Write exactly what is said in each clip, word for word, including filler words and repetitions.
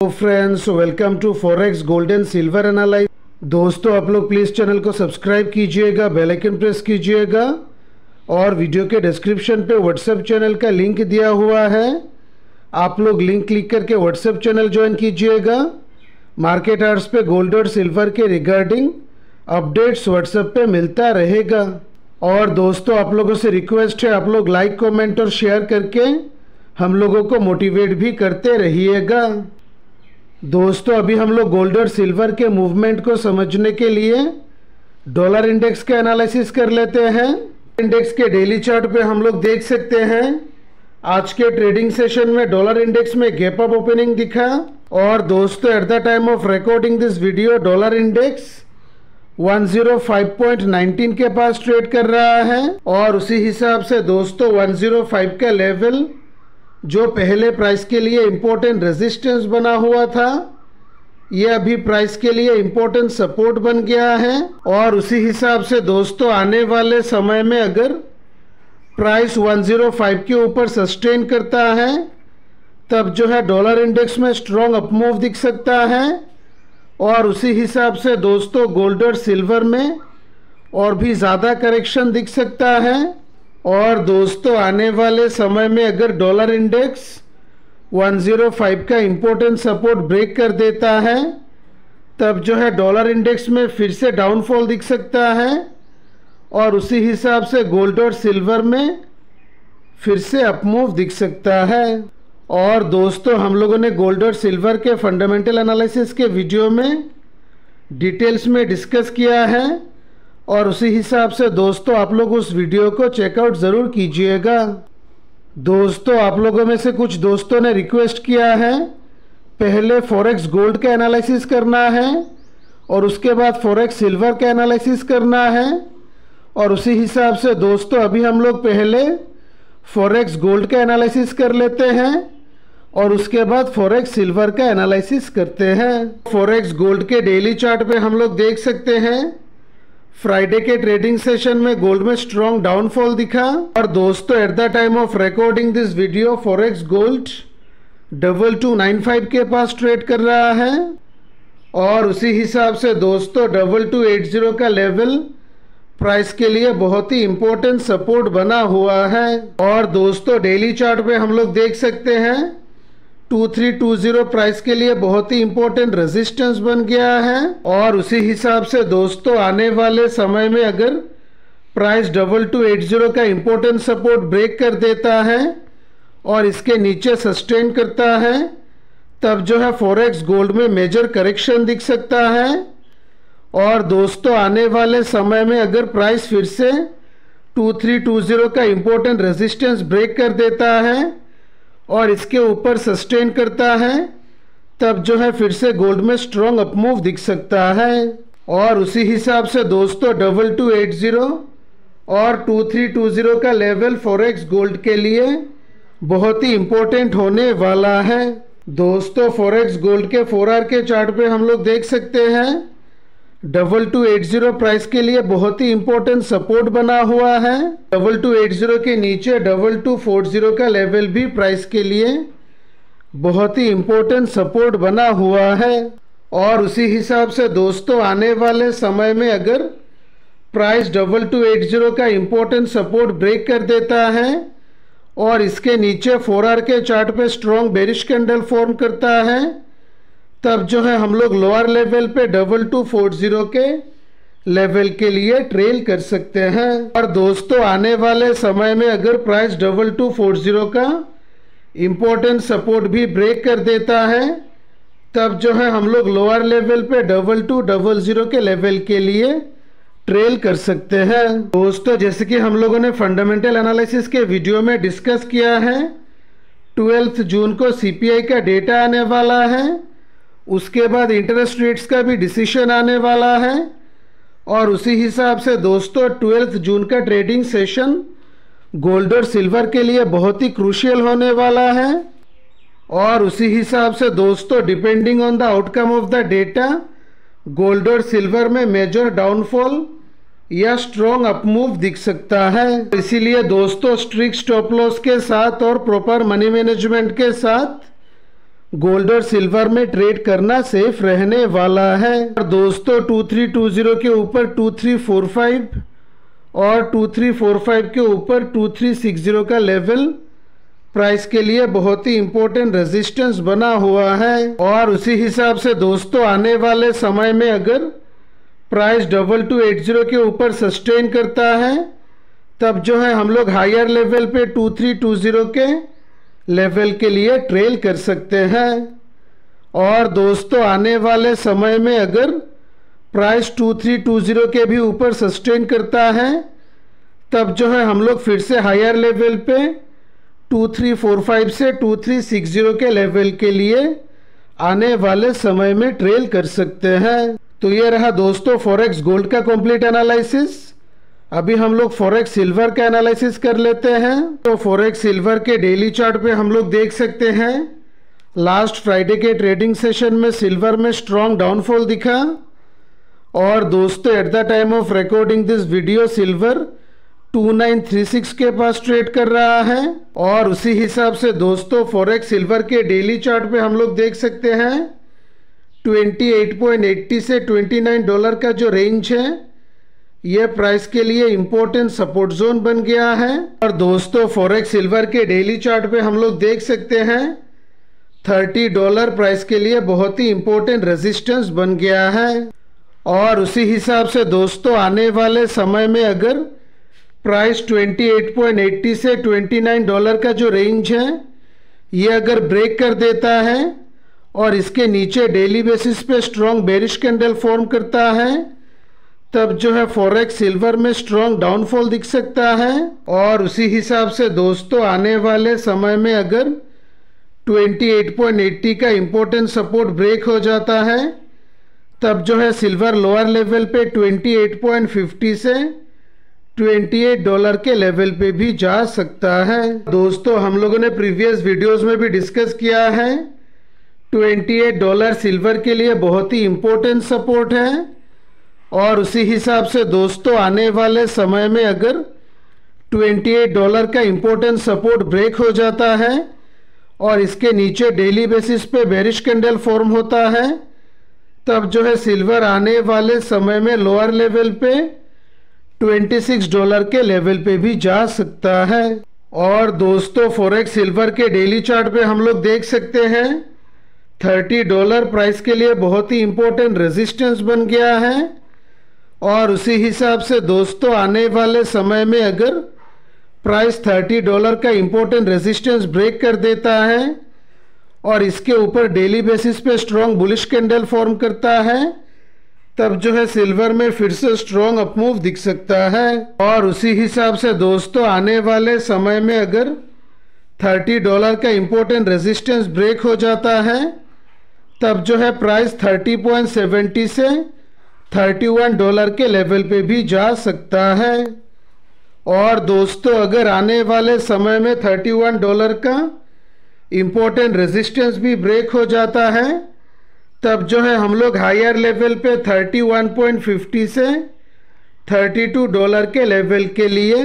तो friends welcome to forex gold and silver analyse. दोस्तों आप लोग प्लीज़ चैनल को सब्सक्राइब कीजिएगा, बेल आइकन प्रेस कीजिएगा और वीडियो के डिस्क्रिप्शन पे व्हाट्सएप चैनल का लिंक दिया हुआ है, आप लोग लिंक क्लिक करके व्हाट्सएप चैनल ज्वाइन कीजिएगा। मार्केट आवर्स पे गोल्ड और सिल्वर के रिगार्डिंग अपडेट्स व्हाट्सएप पे मिलता रहेगा। और दोस्तों आप लोगों से रिक्वेस्ट है, आप लोग लाइक कॉमेंट और शेयर करके हम लोगों को मोटिवेट भी करते रहिएगा। दोस्तों अभी हम लोग गोल्ड और सिल्वर के मूवमेंट को समझने के लिए डॉलर इंडेक्स का एनालिसिस कर लेते हैं। इंडेक्स के डेली चार्ट पे हम लोग देख सकते हैं आज के ट्रेडिंग सेशन में डॉलर इंडेक्स में गैप अप ओपनिंग दिखा। और दोस्तों at the time of recording this video dollar index one O five point one nine के पास ट्रेड कर रहा है और उसी हिसाब से दोस्तों वन ओ फाइव का लेवल जो पहले प्राइस के लिए इम्पोर्टेंट रेजिस्टेंस बना हुआ था, यह अभी प्राइस के लिए इम्पोर्टेंट सपोर्ट बन गया है। और उसी हिसाब से दोस्तों आने वाले समय में अगर प्राइस वन ओ फाइव के ऊपर सस्टेन करता है तब जो है डॉलर इंडेक्स में स्ट्रॉन्ग अपमूव दिख सकता है। और उसी हिसाब से दोस्तों गोल्ड और सिल्वर में और भी ज़्यादा करेक्शन दिख सकता है। और दोस्तों आने वाले समय में अगर dollar index one O five का इम्पोर्टेंट सपोर्ट ब्रेक कर देता है तब जो है डॉलर इंडेक्स में फिर से डाउनफॉल दिख सकता है। और उसी हिसाब से गोल्ड और सिल्वर में फिर से अपमूव दिख सकता है। और दोस्तों हम लोगों ने गोल्ड और सिल्वर के फंडामेंटल एनालिसिस के वीडियो में डिटेल्स में डिस्कस किया है और उसी हिसाब से दोस्तों आप लोग उस वीडियो को चेकआउट ज़रूर कीजिएगा। दोस्तों आप लोगों में से कुछ दोस्तों ने रिक्वेस्ट किया है पहले फॉरेक्स गोल्ड का एनालिसिस करना है और उसके बाद फॉरेक्स सिल्वर का एनालिसिस करना है। और उसी हिसाब से दोस्तों अभी हम लोग पहले फॉरेक्स गोल्ड का एनालिसिस कर लेते हैं और उसके बाद फॉरेक्स सिल्वर का एनालिसिस करते हैं। फॉरेक्स गोल्ड के डेली चार्ट पर हम लोग देख सकते हैं फ्राइडे के ट्रेडिंग सेशन में गोल्ड में स्ट्रॉन्ग डाउनफॉल दिखा। और दोस्तों at the time of recording this video forex gold double two nine five के पास ट्रेड कर रहा है और उसी हिसाब से दोस्तों डबल टू एट जीरो का लेवल प्राइस के लिए बहुत ही इम्पोर्टेंट सपोर्ट बना हुआ है। और दोस्तों डेली चार्ट पे हम लोग देख सकते हैं two three two zero price के लिए बहुत ही इम्पोर्टेंट रेजिस्टेंस बन गया है। और उसी हिसाब से दोस्तों आने वाले समय में अगर price double two eight zero का इम्पोर्टेंट सपोर्ट ब्रेक कर देता है और इसके नीचे सस्टेन करता है तब जो है फॉरेक्स गोल्ड में मेजर करेक्शन दिख सकता है। और दोस्तों आने वाले समय में अगर प्राइस फिर से टू थ्री टू जीरो का इम्पोर्टेंट रेजिस्टेंस ब्रेक कर देता है और इसके ऊपर सस्टेन करता है तब जो है फिर से गोल्ड में स्ट्रॉन्ग अपमूव दिख सकता है। और उसी हिसाब से दोस्तों डबल टू एट ज़ीरो और टू थ्री टू ज़ीरो का लेवल फॉरेक्स गोल्ड के लिए बहुत ही इम्पोर्टेंट होने वाला है। दोस्तों फॉरेक्स गोल्ड के फोर आवर के चार्ट पे हम लोग देख सकते हैं double two eight zero price के लिए बहुत ही इम्पोर्टेंट सपोर्ट बना हुआ है। डबल टू एट ज़ीरो के नीचे डबल टू फोर ज़ीरो का लेवल भी प्राइस के लिए बहुत ही इम्पोर्टेंट सपोर्ट बना हुआ है। और उसी हिसाब से दोस्तों आने वाले समय में अगर price double two eight zero का इम्पोर्टेंट सपोर्ट ब्रेक कर देता है और इसके नीचे फोर आवर के चार्ट पे स्ट्रॉन्ग बेरिश कैंडल फॉर्म करता है तब जो है हम लोग लोअर लेवल पे डबल टू फोर जीरो के लेवल के लिए ट्रेल कर सकते हैं। और दोस्तों आने वाले समय में अगर price double two four zero का इम्पोर्टेंट सपोर्ट भी ब्रेक कर देता है तब जो है हम लोग लोअर लेवल पे डबल टू डबल ज़ीरो के लेवल के लिए ट्रेल कर सकते हैं। दोस्तों जैसे कि हम लोगों ने फंडामेंटल एनालिसिस के वीडियो में डिस्कस किया है ट्वेल्थ जून को सी पी आई का डेटा आने वाला है, उसके बाद इंटरेस्ट रेट्स का भी डिसीजन आने वाला है। और उसी हिसाब से दोस्तों ट्वेल्थ जून का ट्रेडिंग सेशन गोल्ड और सिल्वर के लिए बहुत ही क्रूशियल होने वाला है। और उसी हिसाब से दोस्तों depending on the outcome of the data gold और सिल्वर में मेजर डाउनफॉल या स्ट्रॉन्ग अपमूव दिख सकता है। इसीलिए दोस्तों स्ट्रिक्ट स्टॉप लॉस के साथ और प्रॉपर मनी मैनेजमेंट के साथ गोल्ड और सिल्वर में ट्रेड करना सेफ रहने वाला है। और दोस्तों तेईस सौ बीस के ऊपर तेईस सौ पैंतालीस और तेईस सौ पैंतालीस के ऊपर तेईस सौ साठ का लेवल प्राइस के लिए बहुत ही इम्पोर्टेंट रेजिस्टेंस बना हुआ है। और उसी हिसाब से दोस्तों आने वाले समय में अगर price double two eight zero के ऊपर सस्टेन करता है तब जो है हम लोग हायर लेवल पे टू थ्री टू ज़ीरो के लेवल के लिए ट्रेल कर सकते हैं। और दोस्तों आने वाले समय में अगर price two three two zero के भी ऊपर सस्टेन करता है तब जो है हम लोग फिर से हायर लेवल पे टू थ्री फोर फाइव से टू थ्री सिक्स जीरो के लेवल के लिए आने वाले समय में ट्रेल कर सकते हैं। तो ये रहा दोस्तों फॉरेक्स गोल्ड का कंप्लीट एनालिसिस। अभी हम लोग फॉरेक्स सिल्वर का एनालिसिस कर लेते हैं। तो फॉरेक्स सिल्वर के डेली चार्ट पे हम लोग देख सकते हैं लास्ट फ्राइडे के ट्रेडिंग सेशन में सिल्वर में स्ट्रॉन्ग डाउनफॉल दिखा। और दोस्तों at the time of recording this video silver उनतीस सौ छत्तीस के पास ट्रेड कर रहा है। और उसी हिसाब से दोस्तों फॉरेक्स सिल्वर के डेली चार्ट पे हम लोग देख सकते हैं अट्ठाईस पॉइंट अस्सी से उनतीस डॉलर का जो रेंज है ये प्राइस के लिए इम्पोर्टेंट सपोर्ट जोन बन गया है। और दोस्तों फॉरेक्स सिल्वर के डेली चार्ट पे हम लोग देख सकते हैं तीस डॉलर प्राइस के लिए बहुत ही इम्पोर्टेंट रेजिस्टेंस बन गया है। और उसी हिसाब से दोस्तों आने वाले समय में अगर प्राइस अट्ठाईस पॉइंट अस्सी से उनतीस डॉलर का जो रेंज है ये अगर ब्रेक कर देता है और इसके नीचे डेली बेसिस पे स्ट्रॉन्ग बेरिश कैंडल फॉर्म करता है तब जो है फॉरेक्स सिल्वर में स्ट्रॉन्ग डाउनफॉल दिख सकता है। और उसी हिसाब से दोस्तों आने वाले समय में अगर अट्ठाईस पॉइंट अस्सी का इम्पोर्टेंट सपोर्ट ब्रेक हो जाता है तब जो है सिल्वर लोअर लेवल पे अट्ठाईस पॉइंट पचास से अट्ठाईस डॉलर के लेवल पे भी जा सकता है। दोस्तों हम लोगों ने प्रीवियस वीडियोस में भी डिस्कस किया है अट्ठाईस डॉलर सिल्वर के लिए बहुत ही इम्पोर्टेंट सपोर्ट है। और उसी हिसाब से दोस्तों आने वाले समय में अगर अट्ठाईस डॉलर का इम्पोर्टेंट सपोर्ट ब्रेक हो जाता है और इसके नीचे डेली बेसिस पे बेरिश कैंडल फॉर्म होता है तब जो है सिल्वर आने वाले समय में लोअर लेवल पे छब्बीस डॉलर के लेवल पे भी जा सकता है। और दोस्तों फॉरेक्स सिल्वर के डेली चार्ट पे हम लोग देख सकते हैं तीस डॉलर प्राइस के लिए बहुत ही इम्पोर्टेंट रेजिस्टेंस बन गया है। और उसी हिसाब से दोस्तों आने वाले समय में अगर प्राइस तीस डॉलर का इम्पोर्टेंट रेजिस्टेंस ब्रेक कर देता है और इसके ऊपर डेली बेसिस पे स्ट्रॉन्ग बुलिश कैंडल फॉर्म करता है तब जो है सिल्वर में फिर से स्ट्रॉन्ग अपमूव दिख सकता है। और उसी हिसाब से दोस्तों आने वाले समय में अगर तीस डॉलर का इम्पोर्टेंट रेजिस्टेंस ब्रेक हो जाता है तब जो है प्राइस तीस पॉइंट सत्तर से इकतीस डॉलर के लेवल पे भी जा सकता है। और दोस्तों अगर आने वाले समय में इकतीस डॉलर का इम्पोर्टेंट रेजिस्टेंस भी ब्रेक हो जाता है तब जो है हम लोग हायर लेवल पे इकतीस पॉइंट पचास से बत्तीस डॉलर के लेवल के लिए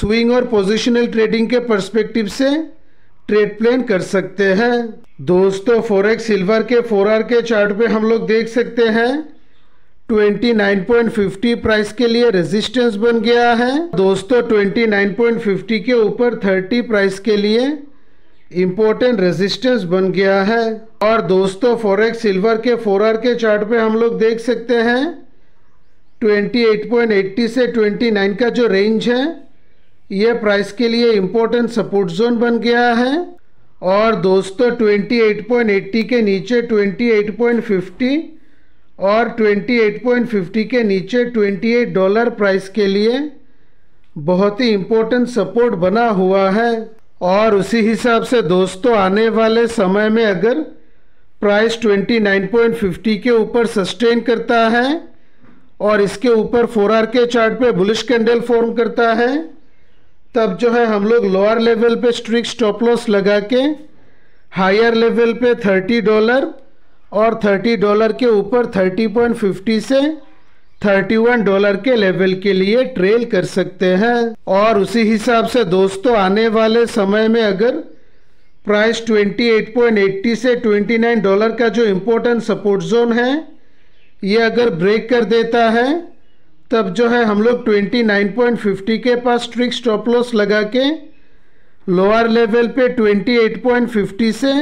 स्विंग और पोजिशनल ट्रेडिंग के पर्सपेक्टिव से ट्रेड प्लान कर सकते हैं। दोस्तों फॉरेक्स सिल्वर के फोर आवर के चार्ट पे हम लोग देख सकते हैं उनतीस पॉइंट पचास प्राइस के लिए रेजिस्टेंस बन गया है। दोस्तों उनतीस पॉइंट पचास के ऊपर तीस प्राइस के लिए इम्पोर्टेंट रेजिस्टेंस बन गया है। और दोस्तों फॉरेक्स सिल्वर के फोर आवर के चार्ट पे हम लोग देख सकते हैं अट्ठाईस पॉइंट अस्सी से उनतीस का जो रेंज है ये प्राइस के लिए इम्पोर्टेंट सपोर्ट जोन बन गया है। और दोस्तों अट्ठाईस पॉइंट अस्सी के नीचे अट्ठाईस पॉइंट पचास और अट्ठाईस पॉइंट पचास के नीचे अट्ठाईस डॉलर प्राइस के लिए बहुत ही इम्पोर्टेंट सपोर्ट बना हुआ है। और उसी हिसाब से दोस्तों आने वाले समय में अगर प्राइस उनतीस पॉइंट पचास के ऊपर सस्टेन करता है और इसके ऊपर फोर आवर के चार्ट पे बुलिश कैंडल फॉर्म करता है तब जो है हम लोग लोअर लेवल पे स्ट्रिक्ट स्टॉप लॉस लगा के हायर लेवल पे तीस डॉलर और तीस डॉलर के ऊपर तीस पॉइंट पचास से इकतीस डॉलर के लेवल के लिए ट्रेल कर सकते हैं। और उसी हिसाब से दोस्तों आने वाले समय में अगर प्राइस अट्ठाईस पॉइंट अस्सी से उनतीस डॉलर का जो इम्पोर्टेंट सपोर्ट जोन है ये अगर ब्रेक कर देता है तब जो है हम लोग उनतीस पॉइंट पचास के पास ट्रिक स्टॉप लॉस लगा के लोअर लेवल पे अट्ठाईस पॉइंट पचास से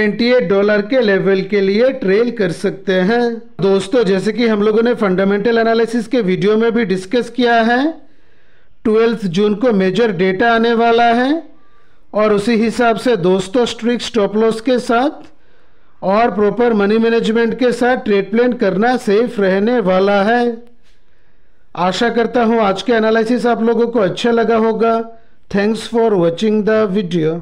अट्ठाईस डॉलर के लेवल के लिए ट्रेल कर सकते हैं। दोस्तों जैसे कि हम लोगों ने फंडामेंटल एनालिसिस के वीडियो में भी डिस्कस किया है, ट्वेल्थ जून को मेजर डेटा आने वाला है और उसी हिसाब से दोस्तों स्ट्रिक्ट स्टॉप लॉस के साथ और प्रॉपर मनी मैनेजमेंट के साथ ट्रेड प्लान करना सेफ रहने वाला है। आशा करता हूँ आज के एनालिसिस आप लोगों को अच्छा लगा होगा। Thanks for watching the video.